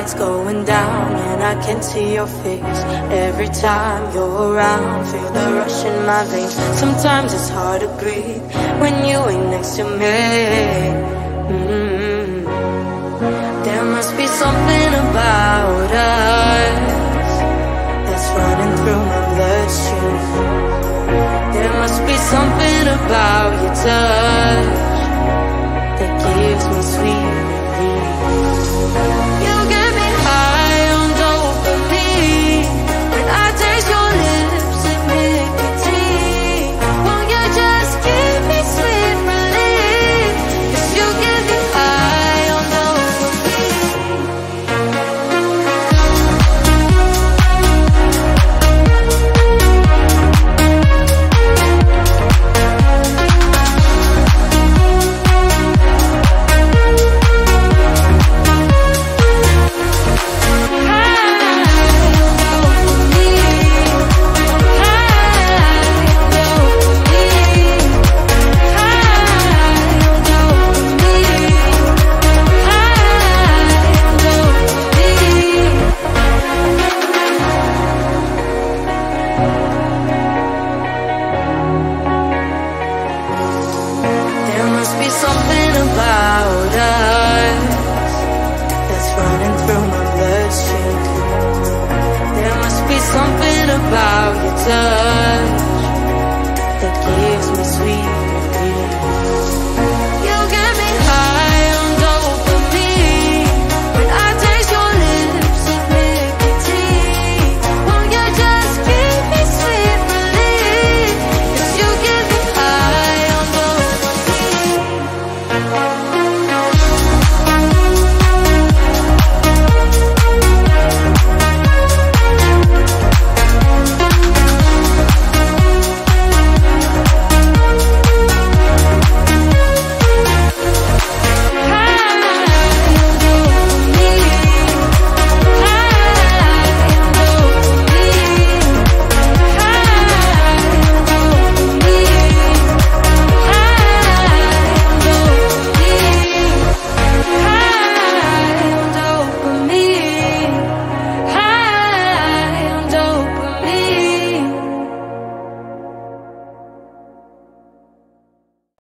lights going down and I can see your face. Every time you're around, feel the rush in my veins. Sometimes it's hard to breathe when you ain't next to me. There must be something about us that's running through my bloodstream. There must be something about your touch that gives me sweet relief. You get me high on dopamine when I taste your lips and nicotine. Won't you just give me sweet relief? 'Cause you get me high on dopamine. Something about your touch